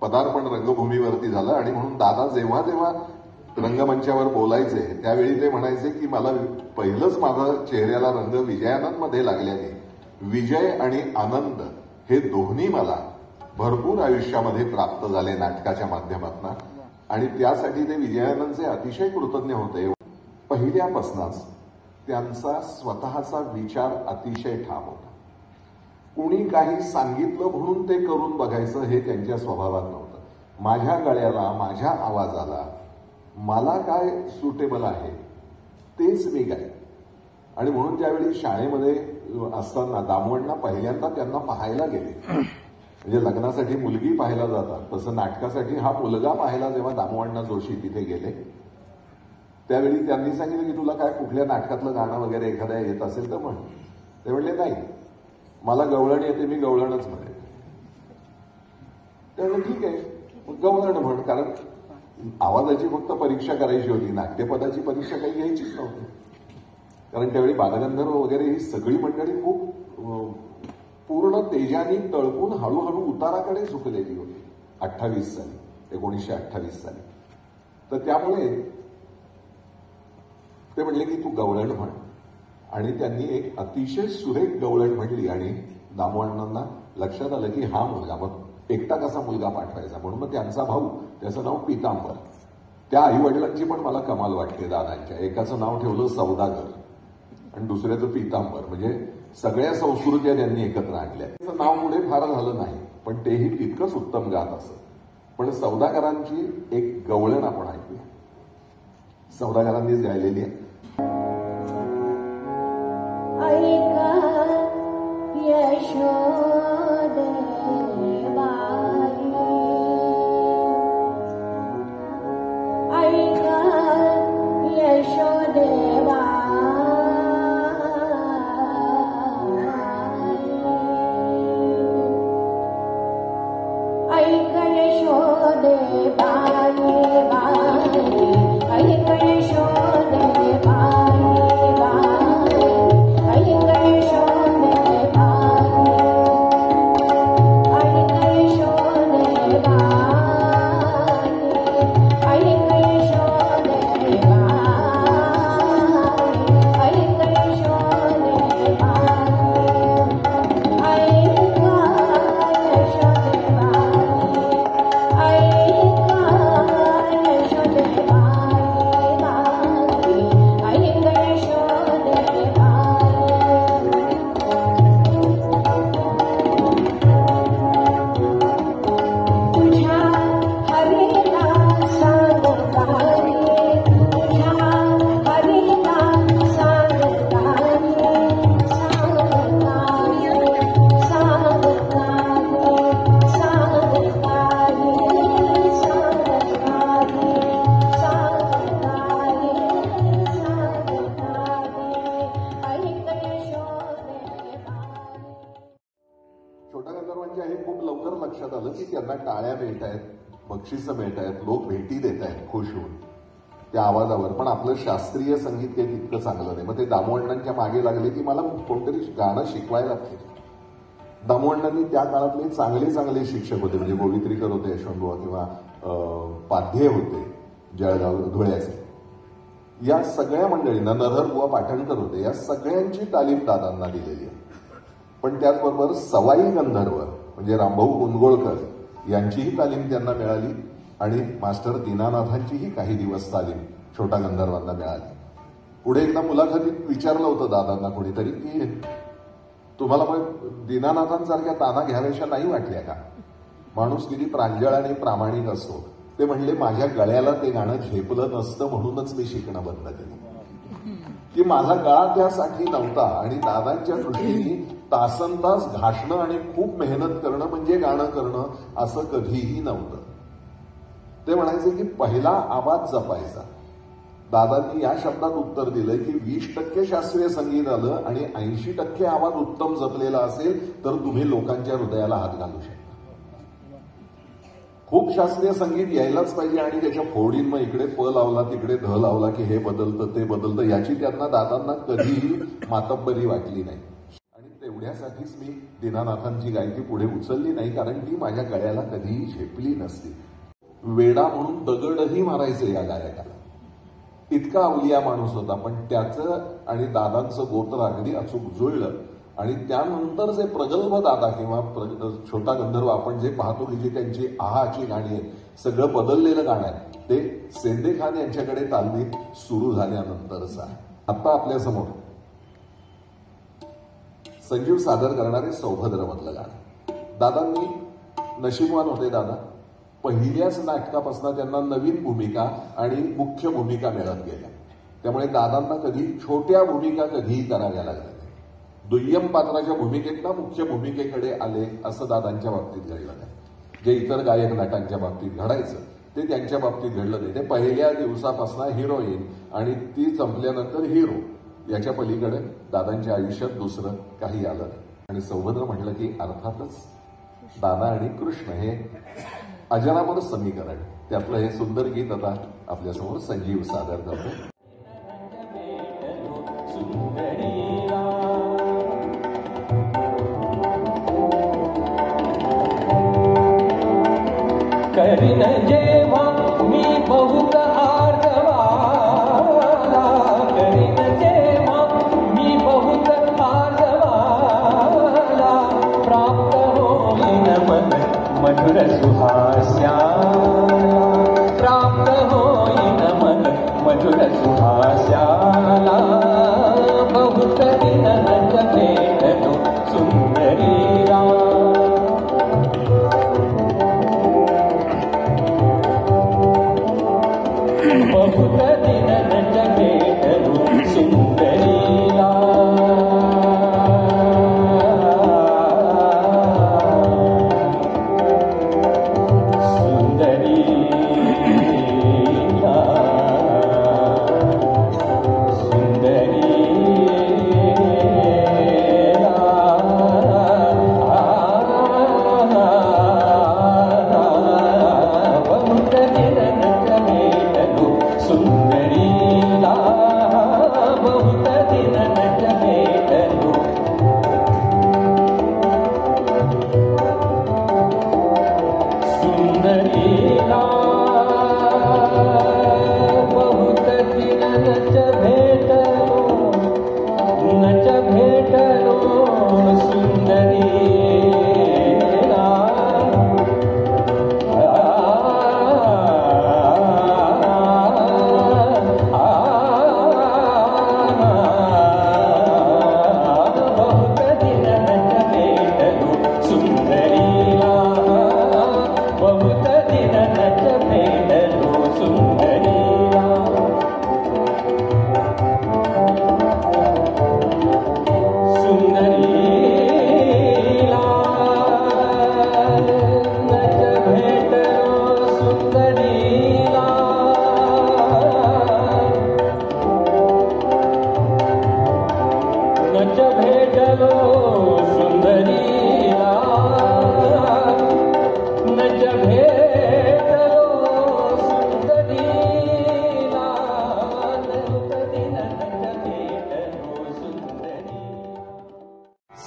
पदार्पण रंगभूमीवरती झालं आणि म्हणून दादा जेव्हा जेव्हा रंगमंचावर बोलायचे त्यावेळी ते म्हणायचे की मला पहिलंच माझा चेहऱ्याला रंग विजयानंद मध्ये लागल्याने विजय आणि आनंद हे दोन्ही मला भरपूर आयुष्यामध्ये प्राप्त झाले नाटकाच्या माध्यमातून आणि त्यासाठी ते विजयानंदचे अतिशय कृतज्ञ होते। पहिल्यापासूनच त्यांचा स्वतःचा विचार अतिशय ठाम होता। कोणी काही सांगितलं म्हणून ते करून बघायचं हे त्यांच्या स्वभावात नव्हतं। माझ्या गळ्याला माझ्या आवाजाला मला काय सुटेबल आहे तेच मी गाय आणि म्हणून ज्यावेळी शाळेमध्ये असताना दामोदरना पहिल्यांदा त्यांना पाहायला गेले म्हणजे लग्नासाठी मुलगी पाहायला जातात तसं नाटकासाठी हा मुलगा पाहायला जेव्हा दामोदरना जोशी तिथे गेले त्यावेळी त्यांनी सांगितलं की तुला काय कुठल्या नाटकातलं गाणं वगैरे एखादा येत असेल तर म्हण. ते म्हटले नाही मला गवळण येते मी गवळणच म्हणे. त्यामुळे ठीक आहे मग गवळण म्हण, कारण आवाजाची फक्त परीक्षा करायची होती, नाट्यपदाची परीक्षा काही घ्यायचीच नव्हती. कारण त्यावेळी बालगंधर्व वगैरे ही सगळी मंडळी खूप पूर्ण तेजाने तळपून हळूहळू उताराकडे झुकलेली होती 1928 साली. तर त्यामुळे ते म्हटले की तू गवळण म्हण, आणि त्यांनी एक अतिशय सुरेख गवळण म्हटली. आणि दामोदरांना लक्षात आलं की हा मुलगा मग एकटा कसा मुलगा पाठवायचा, म्हणून मग त्यांचा भाऊ, त्याचं नाव पितांबर, त्या आईवडिलांची पण मला कमाल वाटते दादांच्या, एकाचं नाव ठेवलं सौदागर आणि दुसऱ्याचं पितांबर, म्हणजे सगळ्या संस्कृत्या त्यांनी एकत्र आणल्या. त्याचं नाव पुढे फार झालं नाही पण तेही तितकंच उत्तम गात असत. पण सौदागरांची एक गवळण आपण ऐकूया, सौदागरांनीच गायलेली आहे. बक्षिसं मिळत आहेत, लोक भेटी देत आहेत खुश होऊन त्या आवाजावर, पण आपलं शास्त्रीय संगीत काही तितकं चांगलं नाही. मग ते दामोदरांच्या मागे लागले की मला कोणतरी गाणं शिकवायला पाहिजे. दामोदरांनी त्या काळातले चांगले चांगले शिक्षक होते, म्हणजे गोवित्रीकर होते, यशवंतबुवा किंवा पाध्ये होते जळगाव धुळ्याचे, या सगळ्या मंडळींना, नरहरबुवा पाटणकर होते, या सगळ्यांची तालीम दादांना दिलेली आहे. पण त्याचबरोबर सवाई गंधर्व म्हणजे रामभाऊ कुंदगोळकर यांचीही तालीम त्यांना मिळाली, आणि मास्टर दीनानाथांचीही काही दिवस तालीम छोटा गंधर्वांना मिळाली. पुढे एकदा मुलाखतीत विचारलं होतं दादांना कोणीतरी की तुम्हाला मग दीनानाथांसारख्या ताना घ्याव्याशा नाही वाटल्या का, माणूस किती प्रांजळ आणि प्रामाणिक असतो. ते म्हणले माझ्या गळ्याला ते गाणं झेपलं नसतं म्हणूनच मी शिकणं बंद केलं, की माझा गळा त्यासाठी नव्हता, आणि दादांच्या दृष्टीने तासन तास घासणं आणि खूप मेहनत करणं म्हणजे गाणं करणं असं कधीही नव्हतं. ते म्हणायचे की पहिला आवाज जपायचा. दादांनी या शब्दात उत्तर दिलं की 20% शास्त्रीय संगीत आलं आणि 80% आवाज उत्तम जपलेला असेल तर तुम्ही लोकांच्या हृदयाला हात घालू शकता. खूप शास्त्रीय संगीत यायलाच पाहिजे, आणि त्याच्या फोडीन मग इकडे प लावला तिकडे ध लावला की हे बदलतं ते बदलतं, याची त्यांना दादांना कधीही मातब्बरी वाटली नाही. एवढ्यासाठीच मी दीनानाथांची गायकी पुढे उचलली नाही, कारण ती माझ्या गळ्याला कधीही झेपली नसती. वेडा म्हणून दगडही मारायचे या गायकाला, इतका अवलिया माणूस होता. पण त्याचं आणि दादांचं गोत्र अगदी अचूक जुळलं, आणि त्यानंतर जे प्रगल्भ दादा किंवा छोटा गंधर्व आपण जे पाहतो की जी त्यांची आहाची गाणी आहेत, सगळं बदललेलं गाणं आहे, ते सेंदे खान यांच्याकडे तालमीत सुरू झाल्यानंतरच आहे. आता आपल्यासमोर संजीव सादर करणारे सौभद्र मधलं गाणं. दादांनी नशीबवान होते, दादा पहिल्याच नाटकापासून त्यांना नवीन भूमिका आणि मुख्य भूमिका मिळत गेल्या, त्यामुळे दादांना कधी छोट्या भूमिका कधीही कराव्या लागल्या नाही. दुय्यम पात्राच्या भूमिकेतनं मुख्य भूमिकेकडे आले असं दादांच्या बाबतीत घडलं नाही, जे इतर गायक नाटांच्या बाबतीत घडायचं ते त्यांच्या बाबतीत घडलं नाही. ते पहिल्या दिवसापासून हिरोईन आणि ती संपल्यानंतर हिरो याच्या पलीकडे दादांच्या आयुष्यात दुसरं काही आलं नाही. आणि सौभद्र म्हटलं की अर्थातच दादा आणि कृष्ण हे अजरामर समीकरण. त्यातलं हे सुंदर गीत आता आपल्यासमोर संजीव सादर करतो. करीन जेवा मी बहुत आर्तवा, करीन जेवा मी बहुत आर्तवा, प्राप्त होई न मन मधुर सुहास्या, प्राप्त होई न मन मधुर सुहास्या, बहुत दिन न भेट तो सुंदरीया.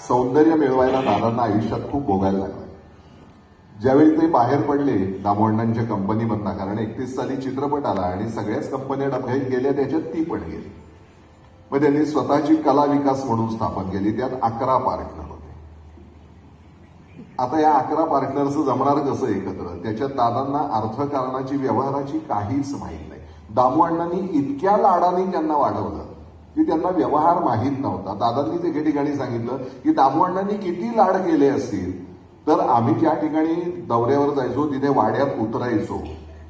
सौंदर्य मिळवायला दादांना आयुष्यात खूप भोगायला लागलं. ज्यावेळी ते बाहेर पडले दामोदरांच्या कंपनीमधनं, कारण 31 साली चित्रपट आला आणि सगळ्याच कंपन्या डबघाईत गेल्या, त्याच्यात ती पण गेली. मग त्यांनी स्वतःची कला विकास म्हणून स्थापन केली. त्यात 11 पार्टनर होते. आता या 11 पार्टनर्सचं जमणार कसं एकत्र, त्याच्यात दादांना अर्थकारणाची व्यवहाराची काहीच माहीत नाही. दामोदरांनी इतक्या लाडाने त्यांना वाढवलं की त्यांना व्यवहार माहीत नव्हता. दादांनीच एके ठिकाणी सांगितलं की दामोदरांनी किती लाड केले असतील तर आम्ही ज्या ठिकाणी दौऱ्यावर जायचो तिथे वाड्यात उतरायचो,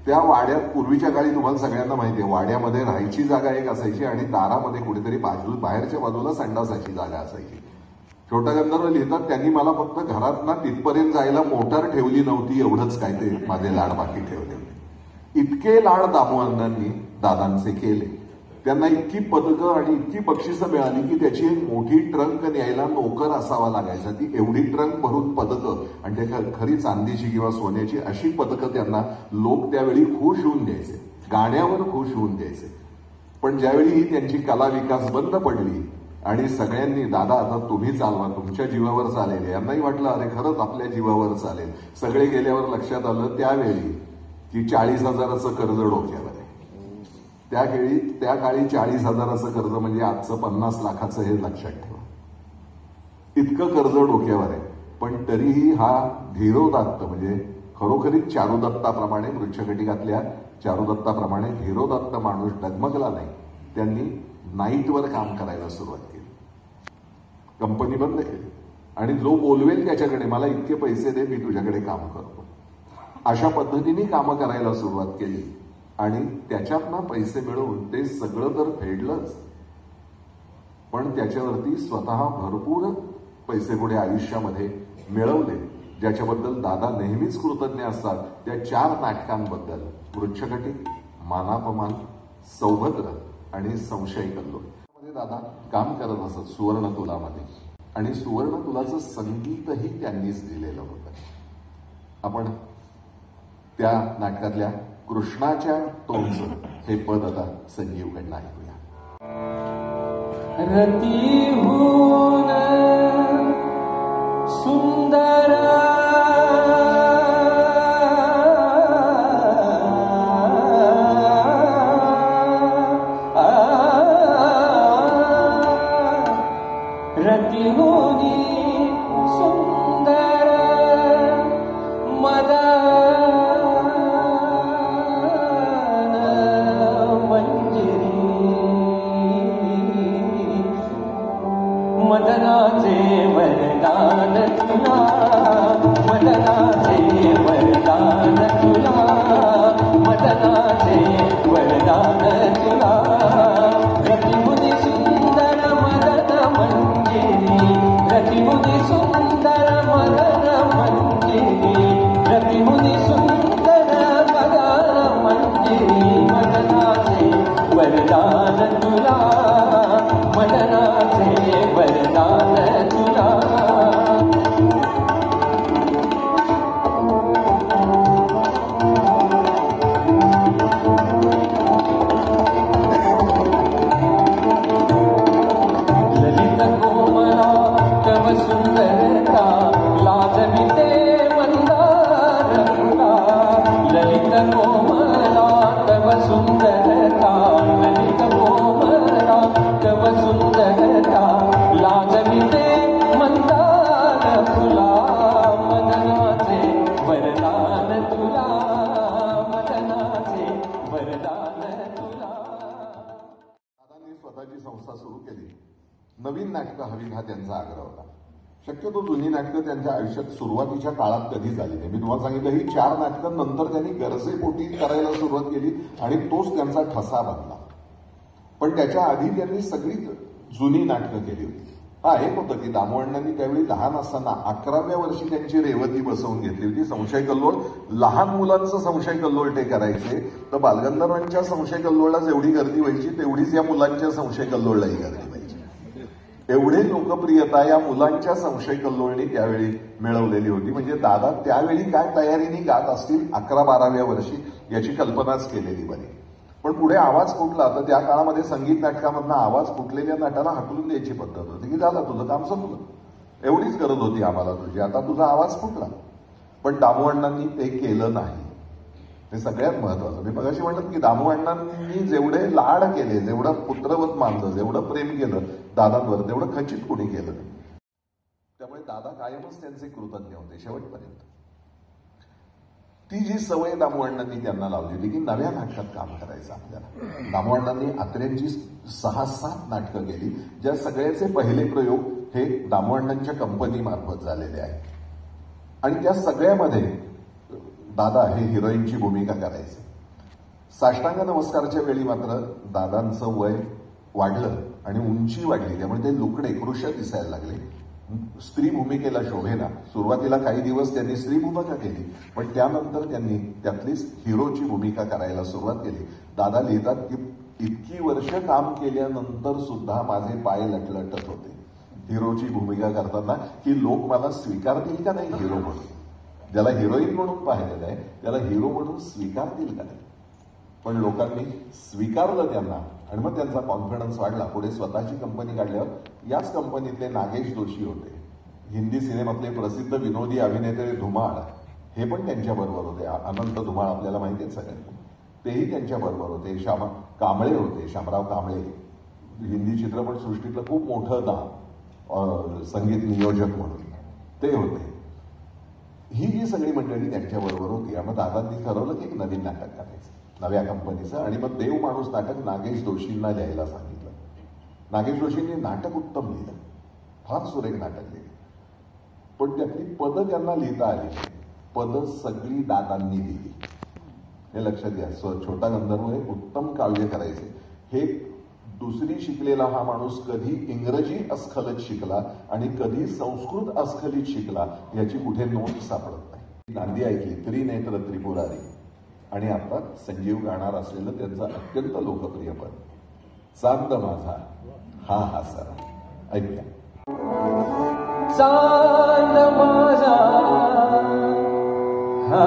त्या वाड्यात पूर्वीच्या काळी तुम्हाला सगळ्यांना माहिती आहे वाड्यामध्ये राहायची जागा एक असायची आणि दारामध्ये कुठेतरी बाहेरच्या बाजूला संडासाची जागा असायची. छोटा गंधर्व लिहितात त्यांनी मला फक्त घरातना तिथपर्यंत जायला मोटार ठेवली नव्हती एवढंच काय ते माझे लाड बाकी ठेवले होते. इतके लाड दामोदरांनी दादांचे केले. त्यांना इतकी पदकं आणि इतकी बक्षिसं मिळाली की त्याची एक मोठी ट्रंक न्यायला नोकर असावा लागायचा. ती एवढी ट्रंक भरून पदकं आणि ते खरी चांदीची किंवा सोन्याची अशी पदकं त्यांना लोक त्यावेळी खुश होऊन द्यायचे, गाण्यावर खुश होऊन द्यायचे. पण ज्यावेळी ही त्यांची कला विकास बंद पडली आणि सगळ्यांनी दादा आता तुम्ही चालवा, तुमच्या जीवावर चालेल, यांनाही वाटलं अरे खरंच आपल्या जीवावर चालेल, सगळे गेल्यावर लक्षात आलं त्यावेळी की 40,000चं कर्ज डोक्यावर. त्या काळी 40,000चं कर्ज म्हणजे आजचं 50 लाखाचं हे लक्षात ठेवा, इतकं कर्ज डोक्यावर आहे. पण तरीही हा धीरोदत्त म्हणजे खरोखरीच चारुदत्ताप्रमाणे मृच्छकटिकातल्या चारुदत्ताप्रमाणे धीरोदत्त माणूस डगमगला नाही. त्यांनी नाईटवर काम करायला सुरुवात केली, कंपनी बंद केली आणि जो बोलवेल त्याच्याकडे मला इतके पैसे दे मी तुझ्याकडे काम करतो अशा पद्धतीने कामं करायला सुरुवात केली. आणि त्याच्यातनं पैसे मिळवून ते सगळं तर फेडलंच, पण त्याच्यावरती स्वतः भरपूर पैसे पुढे आयुष्यामध्ये मिळवले ज्याच्याबद्दल दादा नेहमीच कृतज्ञ असतात त्या चार नाटकांबद्दल मृच्छकटी, मानापमान, सौभद्र आणि संशय कल्लोळ दादा काम करत असत सुवर्ण तुलामध्ये आणि सुवर्ण तुलाचं संगीतही त्यांनीच दिलेलं होतं। आपण त्या नाटकातल्या कृष्णाच्या तोंडचं हे पद आता संजीवकडे ऐकूया। रती होऊन सुंदर रती होऊनी सुंदर मदन मदनाचे वरदान तुला, मदनाचे वरदान तुला, मदनाचे वरदान तुला, रतिमुनी सुंदर मदन मंजिरी, रतिमुनी सुंदर मदन मंजिरी, रतिमुनी सुंदर मदन मंजिरी, मदनाचे वरदान तुला, मदनाचे वरदान तुला। ललित कोमला तव सुंदरता लाजविते मंदारंगा, ललित कोमला तव सुंदरता, ललित कोमला तव सुंदरता लाजविते मंदार तुला, मदनाचे वरदान तुला, मदनाचे वरदान तुला। दादांनी स्वतःची संस्था सुरू केली, नवीन नाटक हवी हा त्यांचा आग्रह होता। शक्यतो जुनी नाटकं त्यांच्या आयुष्यात सुरुवातीच्या काळात कधी झाली नाही। मी तुम्हाला सांगितलं ही चार नाटकं नंतर त्यांनी गरजेपोटी करायला सुरुवात केली आणि तोच त्यांचा ठसा बनला। पण त्याच्या आधी त्यांनी सगळीच जुनी नाटकं केली होती। हा एक होतं की दामोदरांनी त्यावेळी लहान असताना 11व्या वर्षी त्यांची रेवती बसवून घेतली होती। संशय कल्लोळ, लहान मुलांचं संशय कल्लोळ ते करायचे, तर बालगंधर्वांच्या संशय कल्लोळला जेवढी गर्दी व्हायची तेवढीच या मुलांच्या संशय कल्लोळलाही गर्दी व्हायची। एवढी लोकप्रियता या मुलांच्या संशय कल्लोळनी त्यावेळी मिळवलेली होती। म्हणजे दादा त्यावेळी काय तयारीने गात असतील 11-12व्या वर्षी याची कल्पनाच केलेली बरी। पण पुढे आवाज फुटला तर त्या काळामध्ये संगीत नाटकामधनं आवाज फुटलेल्या नाटाला हटवून द्यायची पद्धत होती की दादा तुझं काम संपलं, एवढीच गरज होती आम्हाला तुझी, आता तुझा आवाज फुटला। पण दामोदरांनी ते केलं नाही, हे सगळ्यात महत्वाचं। मी मगाशी म्हटलं की दामोदरांनी जेवढे लाड केले, जेवढं पुत्रवत मानलं, जेवढं प्रेम केलं दादांवर तेवढं खचित कोणी केलं नाही। त्यामुळे दादा कायमच त्यांचे कृतज्ञ होते शेवटपर्यंत। ती जी सवय दामोदरांनी त्यांना लावली होती की नव्या नाटकात काम करायचं आपल्याला। दामोदरांनी अत्रेंची 6-7 नाटकं केली, ज्या सगळ्याचे पहिले प्रयोग हे दामोदरांच्या कंपनीमार्फत झालेले आहेत। आणि त्या सगळ्यामध्ये दादा हे हिरोईनची भूमिका करायचे। साष्टांग नमस्कारच्या वेळी मात्र दादांचं वय वाढलं आणि उंची वाढली, त्यामुळे ते लुकडे कृश दिसायला लागले, स्त्री भूमिकेला शोभेना। सुरुवातीला काही दिवस त्यांनी स्त्री भूमिका केली, पण त्यानंतर त्यांनी त्यातलीच हिरोची भूमिका करायला सुरुवात केली। दादा लिहितात की इतकी वर्ष काम केल्यानंतर सुद्धा माझे पाय लटलटत होते हिरोची भूमिका करताना, की लोक मला स्वीकारतील का नाही हिरो म्हणून। ज्याला हिरोईन म्हणून पाहिलेलं आहे त्याला हिरो म्हणून स्वीकारतील का नाही, पण लोकांनी स्वीकारलं त्यांना आणि मग त्यांचा कॉन्फिडन्स वाढला। पुढे स्वतःची कंपनी काढल्यावर याच कंपनीतले नागेश दोशी होते, हिंदी सिनेमातले प्रसिद्ध विनोदी अभिनेते धुमाळ हे पण त्यांच्याबरोबर होते। अनंत धुमाळ आपल्याला माहिती आहे सगळ्यांना, तेही त्यांच्याबरोबर होते। कांबळे होते, शामराव कांबळे, हिंदी चित्रपट सृष्टीतलं खूप मोठं नाव संगीत नियोजक म्हणून ते होते। ही जी सगळी मंडळी त्यांच्याबरोबर होती। मग दादांनी ठरवलं की नवीन नाटक करायचं नव्या कंपनीचं, आणि मग देव माणूस नाटक नागेश दोशींना लिहायला सांगितलं। नागेश दोशींनी नाटक उत्तम लिहिलं, फार सुरेख नाटक लिहिलं, पण त्यातली पदं त्यांना लिहिता आली नाही। पदं सगळी दादांनी लिहिली, हे लक्षात घ्या। छोटा गंधर्व हे उत्तम काव्य करायचे, हे दुसरी शिकलेला हा माणूस कधी इंग्रजी अस्खलित शिकला आणि कधी संस्कृत अस्खलित शिकला याची कुठे नोंद सापडत नाही। नांदी ऐकली त्रिनेत्र त्रिपुरारी आणि आता संजीव गाणार असलेलं त्यांचं अत्यंत लोकप्रिय पद चांद माझा हा हा सर ऐकूया। चांद माझा हा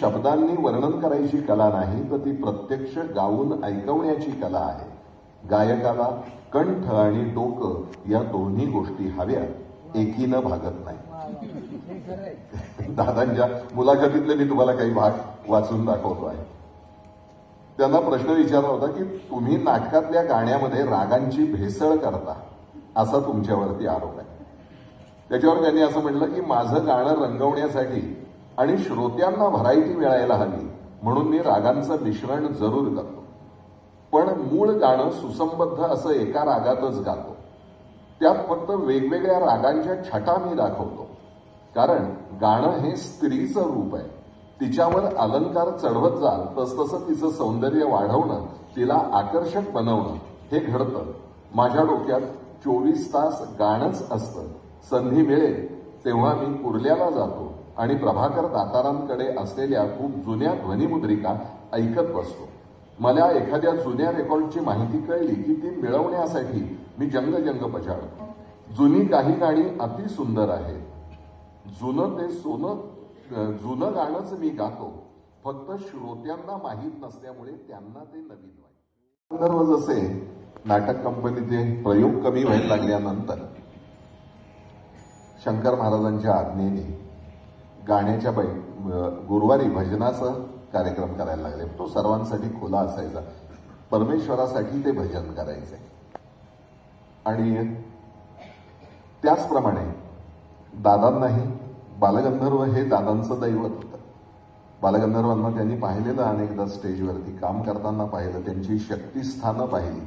शब्दांनी वर्णन करायची कला नाही तर ती प्रत्यक्ष गाऊन ऐकवण्याची कला आहे। गायकाला कंठ आणि डोकं या दोन्ही गोष्टी हव्या, एकीनं भागत नाही। दादांच्या मुलाखतीतले मी तुम्हाला काही भाग वाचून दाखवतो आहे। त्यांना प्रश्न विचारला होता की तुम्ही नाटकातल्या गाण्यामध्ये रागांची भेसळ करता असा तुमच्यावरती आरोप आहे। त्याच्यावर त्यांनी असं म्हटलं की माझं गाणं रंगवण्यासाठी आणि श्रोत्यांना व्हरायटी मिळायला हवी म्हणून मी रागांचं मिश्रण जरूर करतो, पण मूळ गाणं सुसंबद्ध असं एका रागातच गातो, त्यात फक्त वेगवेगळ्या रागांच्या छटा मी दाखवतो, कारण गाणं हे स्त्रीचं रूप आहे। तिच्यावर अलंकार चढवत जाल तसतसं तिचं सौंदर्य वाढवणं, तिला आकर्षक बनवणं हे घडतं। माझ्या डोक्यात 24 तास गाणंच असतं। संधी मिळेल तेव्हा मी कुर्ल्याला जातो आणि प्रभाकर दातारांकडे असलेल्या खूप जुन्या ध्वनिमुद्रिका ऐकत बसतो। मला एखाद्या जुन्या रेकॉर्डची माहिती कळली की ती मिळवण्यासाठी मी जंगजंग पछाडतो। जुनी काही गाणी अति सुंदर आहेत, जुनं ते सोनं जुनं गाणंच मी गातो, फक्त श्रोत्यांना माहीत नसल्यामुळे त्यांना ते नवीन वाटतं। गंधर्व जसे नाटक कंपनीचे प्रयोग कमी व्हायला लागल्यानंतर शंकर महाराजांच्या आज्ञेने गाण्याच्या गुरुवारी भजनाचा कार्यक्रम करायला लागले। तो सर्वांसाठी खुला असायचा, परमेश्वरासाठी ते भजन करायचे। आणि त्याचप्रमाणे दादांनाही बालगंधर्व हे दादांचं दैवत होतं. बालगंधर्वांना त्यांनी पाहिलेलं अनेकदा स्टेजवरती काम करताना पाहिलं, त्यांची शक्तिस्थानं पाहिली,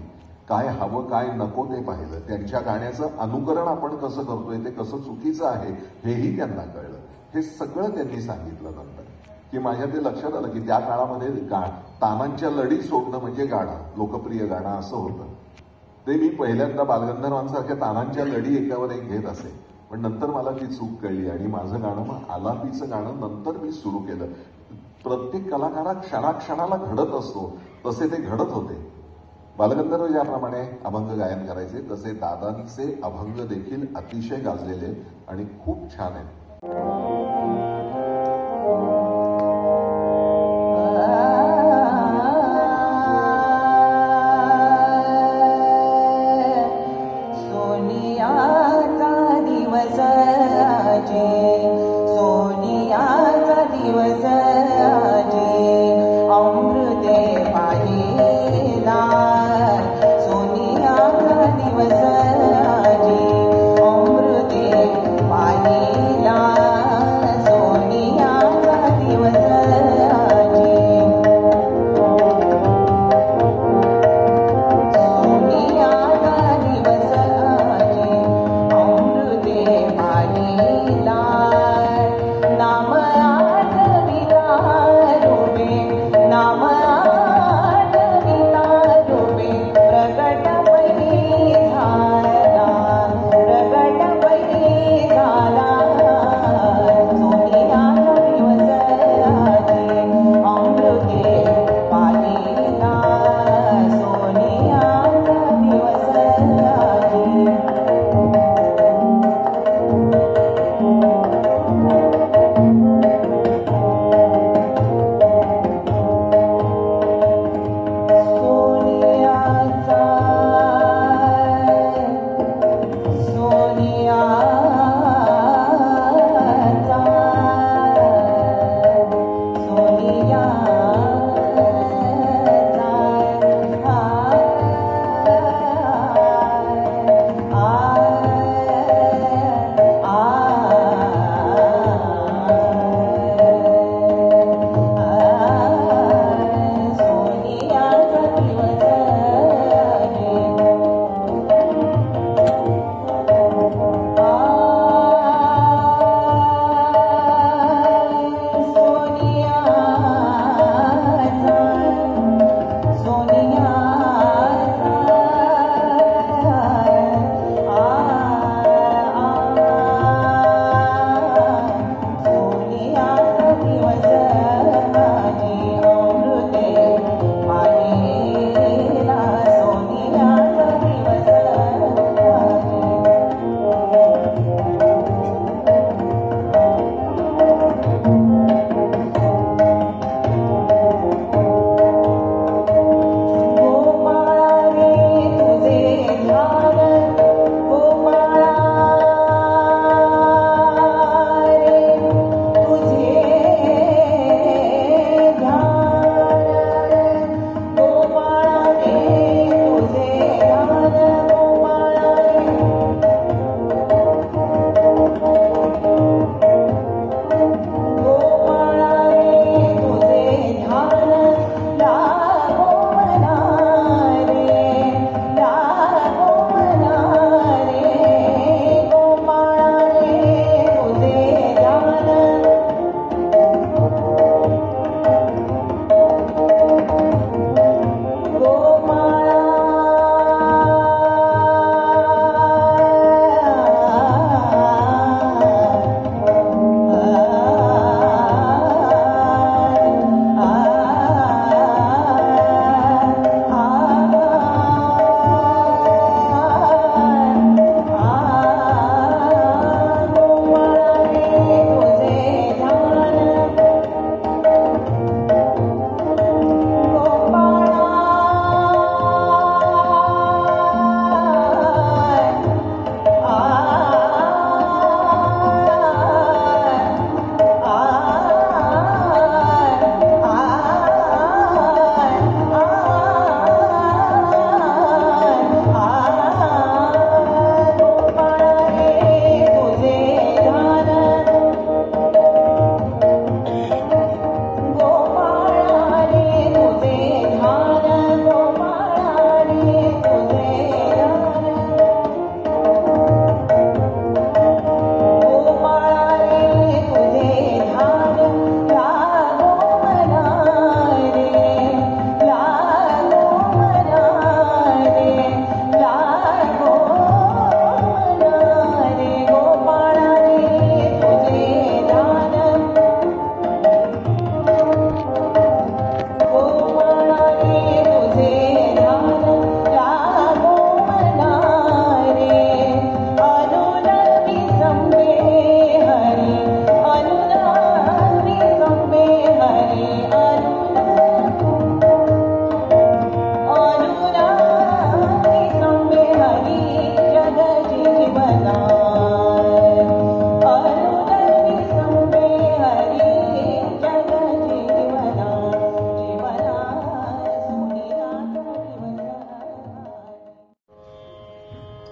काय हवं काय नको ते पाहिलं, त्यांच्या गाण्याचं अनुकरण आपण कसं करतोय ते कसं चुकीचं आहे हेही त्यांना कळलं. हे सगळं त्यांनी सांगितलं नंतर की माझ्या ते लक्षात आलं की त्या काळामध्ये तानांच्या लढी सोडणं म्हणजे गाणं, लोकप्रिय गाणं असं होतं. ते मी पहिल्यांदा बालगंधर्वांसारख्या तानांच्या लढी एकावर एक घेत असे, पण नंतर मला ती चूक कळली आणि माझं गाणं मग आलापीचं गाणं नंतर मी सुरू केलं. प्रत्येक कलाकारा क्षणाक्षणाला घडत असतो, तसे ते घडत होते. बालगंधर्व ज्याप्रमाणे अभंग गायन करायचे तसे दादांचे अभंग देखील अतिशय गाजलेले आणि खूप छान आहेत.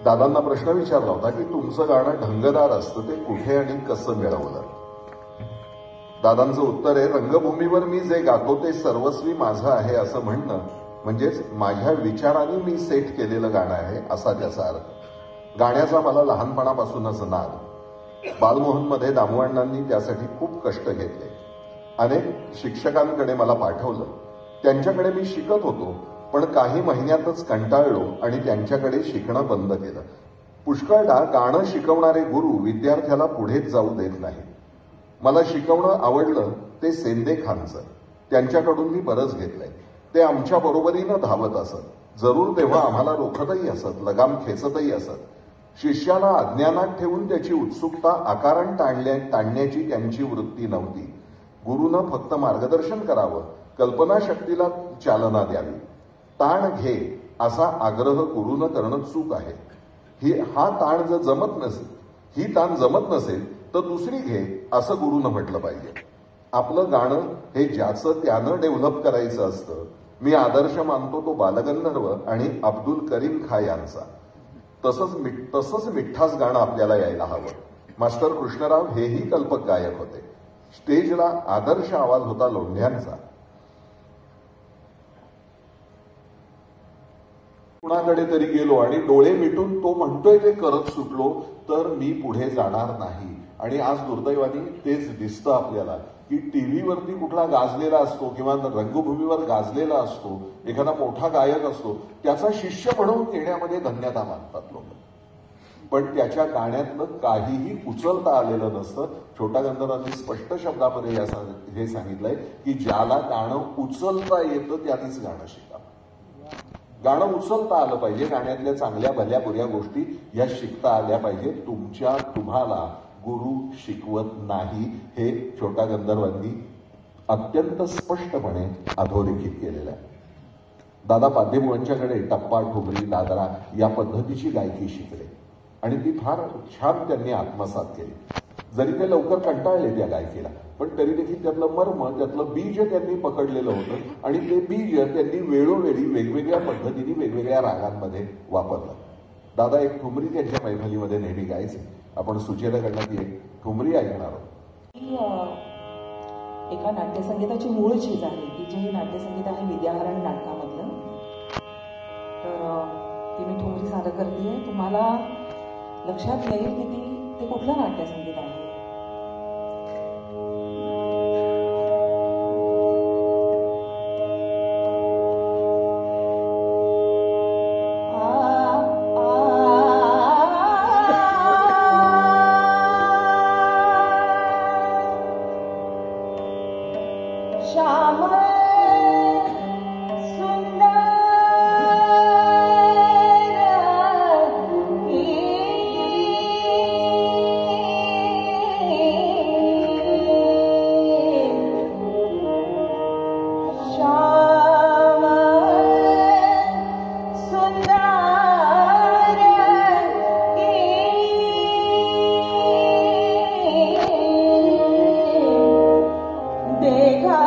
दादांना प्रश्न विचारला होता की तुमचं गाणं ढंगदार असतं ते कुठे आणि कसं मिळवलं. दादांचं उत्तर आहे, रंगभूमीवर मी जे गातो ते सर्वस्वी माझं आहे असं म्हणणं म्हणजेच माझ्या विचाराने मी सेट केलेलं गाणं आहे असा त्याचा अर्थ. गाण्याचा मला लहानपणापासूनच नाद. बालमोहनमध्ये दामोअण्णांनी त्यासाठी खूप कष्ट घेतले. अनेक शिक्षकांकडे मला पाठवलं. त्यांच्याकडे मी शिकत होतो पण काही महिन्यातच कंटाळलो आणि त्यांच्याकडे शिकणं बंद केलं. पुष्कळदा गाणं शिकवणारे गुरु विद्यार्थ्याला पुढे जाऊ देत नाही. मला शिकवणं आवडलं ते सेंदे खानचं. त्यांच्याकडून मी बरंच घेतलंय. ते आमच्या बरोबरीनं धावत असत. जरूर तेव्हा आम्हाला रोखतही असत, लगाम खेचतही असत. शिष्याला अज्ञानात ठेवून त्याची उत्सुकता आकारण ताणण्याची त्यांची वृत्ती नव्हती. गुरुनं फक्त मार्गदर्शन करावं, कल्पनाशक्तीला चालना द्यावी. ताण घे असा आग्रह गुरुनं करणं चूक आहे. ही ताण जमत नसेल तर दुसरी घे असं गुरुनं म्हटलं पाहिजे. आपलं गाणं हे ज्याचं त्यानं डेव्हलप करायचं असतं. मी आदर्श मानतो तो बालगंधर्व आणि अब्दुल करीम खान यांचा. तसंच मिठास गाणं आपल्याला यायला हवं. मास्टर कृष्णराव हेही कल्पक गायक होते. स्टेजला आदर्श आवाज होता लोंढ्यांचा. कुणाकडे तरी गेलो आणि डोळे मिटून तो म्हणतोय ते करत सुटलो तर मी पुढे जाणार नाही. आणि आज दुर्दैवाने तेच दिसतं आपल्याला की टीव्हीवरती कुठला गाजलेला असतो किंवा रंगभूमीवर गाजलेला असतो एखादा मोठा गायक असतो त्याचा शिष्य म्हणून येण्यामध्ये धन्यता मानतात लोक. पण त्याच्या गाण्यातलं काहीही उचलता आलेलं नसतं. छोटा गंधर्वांनी स्पष्ट शब्दामध्ये हे सांगितलंय की ज्याला गाणं उचलता येतं त्यानेच गाणं शिका. गाणं उचलता आलं पाहिजे. गाण्यातल्या चांगल्या भल्या बुऱ्या गोष्टी या शिकता आल्या पाहिजे. तुम्हाला गुरु शिकवत नाही हे छोटा गंधर्वांनी अत्यंत स्पष्टपणे अधोरेखित केलेलं आहे. दादा पाद्यबुवांच्याकडे टप्पा ठोबरी दादरा या पद्धतीची गायकी शिकले आणि ती फार छान त्यांनी आत्मसात केली. जरी ते लवकर कंटाळले त्या गायकीला पण तरी देखील त्यातलं मर्म त्यातलं बीज त्यांनी पकडलेलं होतं आणि ते बीज त्यांनी वेळोवेळी वेगवेगळ्या पद्धतीने वेगवेगळ्या रागांमध्ये वापरलं. दादा एक ठुमरी त्यांच्या मैफलीमध्ये नेहमी गायचे. आपण सुचेताकडनं ती एक ठुमरी ऐकणार आहोत. एका नाट्यसंगीताची मूळ चीज आहे की जे नाट्यसंगीत आहे विद्याहरण नाटकामधलं. तर ती मी ठुमरी सादर करते. तुम्हाला लक्षात येईल की ते कुठलं नाट्यसंगीत आहे. देखा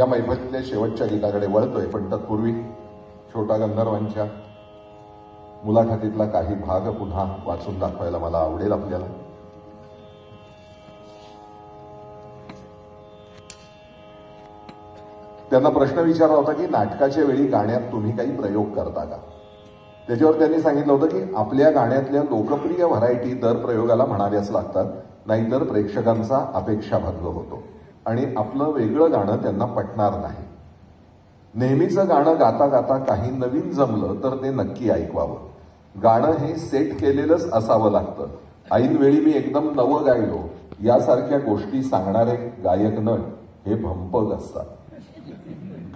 या मैफलीतल्या शेवटच्या गीताकडे वळतोय, पण तत्पूर्वी छोटा गंधर्वांच्या मुलाखतीतला काही भाग पुन्हा वाचून दाखवायला मला आवडेल आपल्याला. त्यांना प्रश्न विचारला होता की नाटकाच्या वेळी गाण्यात तुम्ही काही प्रयोग करता का? त्याच्यावर त्यांनी सांगितलं होतं की आपल्या गाण्यातल्या लोकप्रिय व्हरायटी दर प्रयोगाला म्हणाव्याच लागतात, नाहीतर प्रेक्षकांचा अपेक्षा भंग होतो आणि आपलं वेगळं गाणं त्यांना पटणार नाही. नेहमीचं गाणं गाता गाता काही नवीन जमलं तर ते नक्की ऐकवावं. गाणं हे सेट केलेलंच असावं लागतं. ऐनवेळी मी एकदम नवं गायलो यासारख्या गोष्टी सांगणारे गायक नट हे भंपक असतात.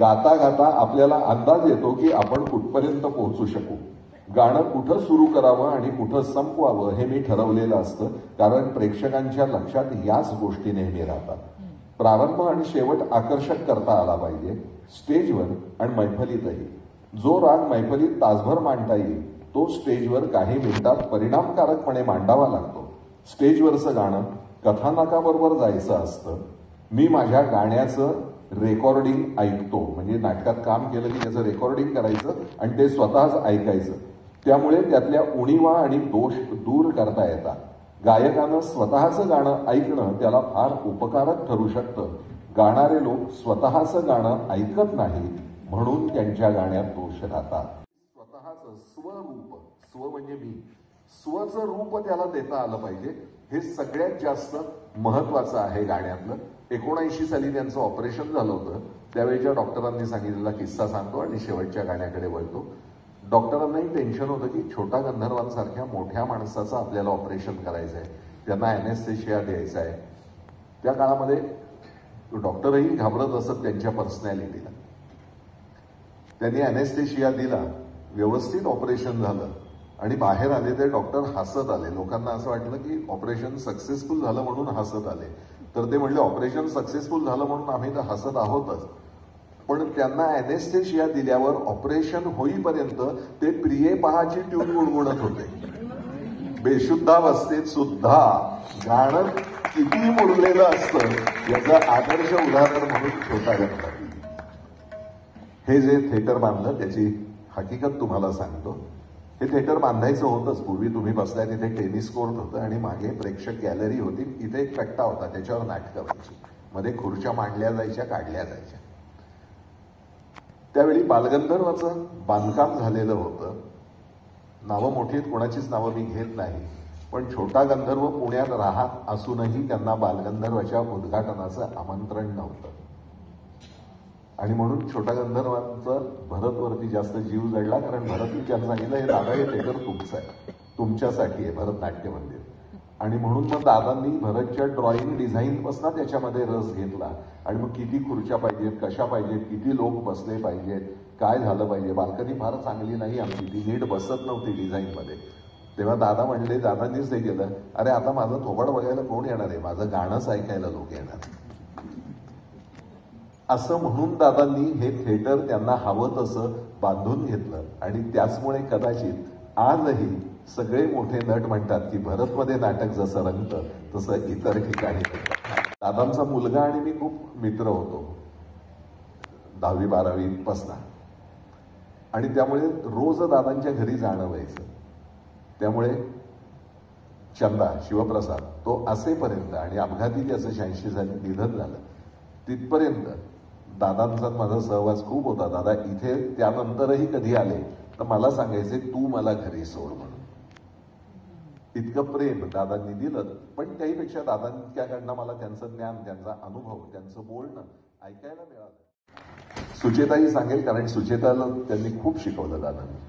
गाता गाता आपल्याला अंदाज येतो की आपण कुठपर्यंत पोहोचू शकू. गाणं कुठं सुरू करावं आणि कुठं संपवावं हे मी ठरवलेलं असतं, कारण प्रेक्षकांच्या लक्षात याच गोष्टी नेहमी राहतात. प्रारंभ आणि शेवट आकर्षक करता आला पाहिजे. स्टेजवर आणि मैफलीतही जो राग मैफलीत तासभर मांडता येईल तो स्टेजवर काही मिनिटात परिणामकारकपणे मांडावा लागतो. स्टेजवरचं गाणं कथानकाबरोबर जायचं असतं. मी माझ्या गाण्याचं रेकॉर्डिंग ऐकतो, म्हणजे नाटकात काम केलं की त्याचं रेकॉर्डिंग करायचं आणि ते स्वतःच ऐकायचं. त्यामुळे त्यातल्या उणीवा आणि दोष दूर करता येतात. गायकानं स्वतःचं गाणं ऐकणं त्याला फार उपकारक ठरू शकतं. गाणारे लोक स्वतःचं गाणं ऐकत नाही म्हणून त्यांच्या गाण्यात दोष राहतात. स्वतःचं स्वरूप, स्व म्हणजे मी, स्वचं रूप त्याला देता आलं पाहिजे. हे सगळ्यात जास्त महत्वाचं आहे गाण्यातलं. 1980 साली त्यांचं ऑपरेशन झालं होतं. त्यावेळेच्या डॉक्टरांनी सांगितलेला किस्सा सांगतो आणि शेवटच्या गाण्याकडे वळतो. डॉक्टरांनाही टेन्शन होतं की छोटा गंधर्वांसारख्या मोठ्या माणसाचं आपल्याला ऑपरेशन करायचं आहे, त्यांना अॅनेस्थेशिया द्यायचा आहे. त्या काळामध्ये डॉक्टरही घाबरत असत त्यांच्या पर्सनॅलिटीला. त्यांनी अॅनेस्थेशिया दिला, व्यवस्थित ऑपरेशन झालं आणि बाहेर आले ते डॉक्टर हसत आले. लोकांना असं वाटलं की ऑपरेशन सक्सेसफुल झालं म्हणून हसत आले. तर ते म्हणले ऑपरेशन सक्सेसफुल झालं म्हणून आम्ही तर हसत आहोतच, पण त्यांना अॅनेस्थेशिया दिल्यावर ऑपरेशन होईपर्यंत ते प्रिये पहाची ट्यून गुणगुणत होते. बेशुद्धावस्थेत सुद्धा गाणं किती मुरलेलं असतं याचं आदर्श उदाहरण म्हणून छोटा गंधर्व. हे जे थिएटर बांधलं त्याची हकीकत तुम्हाला सांगतो. हे थिएटर बांधायचं होतंच. पूर्वी तुम्ही बसलाय तिथे टेनिस कोर्ट होतं आणि मागे प्रेक्षक गॅलरी होती. तिथे एक कट्टा होता, त्याच्यावर नाटकं व्हायची. मध्ये खुर्च्या मांडल्या जायच्या, काढल्या जायच्या. त्यावेळी बालगंधर्वाचं बांधकाम झालेलं होतं. नावं मोठी आहेत, कोणाचीच नावं मी घेत नाही, पण छोटा गंधर्व पुण्यात राहत असूनही त्यांना बालगंधर्वाच्या उद्घाटनाचं आमंत्रण नव्हतं आणि म्हणून छोटा गंधर्वांचा भरतवरती जास्त जीव जडला. कारण भरतने त्यांना सांगितलं हे दादा हे थिएटर तुमचं आहे, तुमच्यासाठी आहे भरत नाट्य मंदिर. आणि म्हणून मग दादांनी भरतच्या ड्रॉइंग डिझाईनपासून त्याच्यामध्ये रस घेतला आणि मग किती खुर्च्या पाहिजेत, कशा पाहिजेत, किती लोक बसले पाहिजेत, काय झालं पाहिजे. बाल्कनी फार चांगली नाही आमची, ती नीट बसत नव्हती डिझाईनमध्ये. तेव्हा दादा म्हणले, दादांनीच हे केलं, अरे आता माझं थोबाड बघायला कोण येणार आहे, माझं गाणंच ऐकायला लोक येणार, असं म्हणून दादांनी हे थिएटर त्यांना हवं तसं बांधून घेतलं. आणि त्याचमुळे कदाचित आजही सगळे मोठे नट म्हणतात की भरतमध्ये नाटक जसं रंगतं तसं इतर ठिकाणी. दादांचा मुलगा आणि मी खूप मित्र होतो 10वी-12वीपासनं आणि त्यामुळे रोज दादांच्या घरी जाणं व्हायचं. त्यामुळे चंदा शिवप्रसाद तो असेपर्यंत आणि अपघाती त्याचं 86 साली निधन झालं तिथपर्यंत दादांचा माझा सहवास खूप होता. दादा इथे त्यानंतरही कधी आले तर मला सांगायचे तू मला घरी सोड म्हणून. इतकं प्रेम दादांनी दिलं. पण त्याहीपेक्षा दादांच्याकडनं मला त्यांचं ज्ञान, त्यांचा अनुभव, त्यांचं बोलणं ऐकायला मिळालं. सुचेताही सांगेल, कारण सुचेताला त्यांनी खूप शिकवलं दादांनी.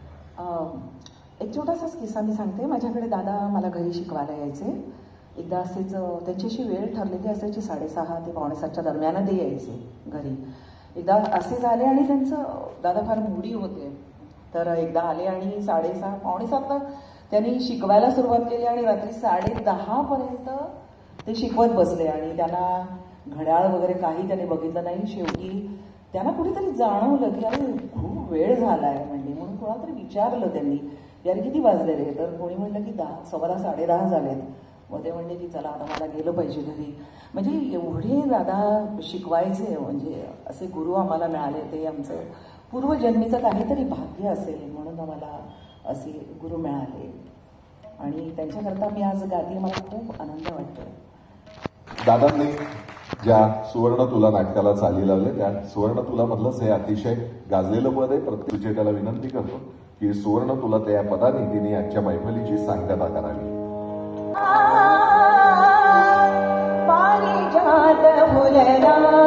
एक छोटासाच किस्सा मी सांगते. माझ्याकडे दादा मला घरी शिकवायला यायचे. एकदा असेच त्यांच्याशी वेळ ठरलेली असायची, 6:30 ते 6:45च्या दरम्यान ते यायचे घरी. एकदा असे झाले आणि त्यांचं दादा फार मोडी होते, तर एकदा आले आणि 6:30-6:45ला त्यांनी शिकवायला सुरुवात केली आणि रात्री 10:30पर्यंत ते शिकवत बसले. आणि त्यांना घड्याळ वगैरे काही त्याने बघितलं नाही. शेवटी त्यांना कुठेतरी जाणवलं की अरे खूप वेळ झाला आहे म्हणजे, म्हणून कोणातरी विचारलं त्यांनी यार किती वाजलेले, तर कोणी म्हटलं की 10, 10:15-10:30 झालेत. मग ते म्हणले की चला आता मला गेलं पाहिजे घरी. म्हणजे एवढे दादा शिकवायचे, म्हणजे असे गुरु आम्हाला मिळाले ते आमचं पूर्वजन्मीचं काहीतरी भाग्य असेल म्हणून आम्हाला असे गुरु मिळाले आणि त्यांच्याकरता मी आज गाते, मला खूप आनंद वाटतो. दादांनी ज्या सुवर्ण तुला नाटकाला चाली लावले त्या सुवर्ण तुला मधलंच हे अतिशय गाजलेलं पद आहे. प्रत्येक सुचेताला विनंती करतो की सुवर्ण तुला त्या पदाने तिने आजच्या मैफलीची सांगता करावी. पारिजात फुलला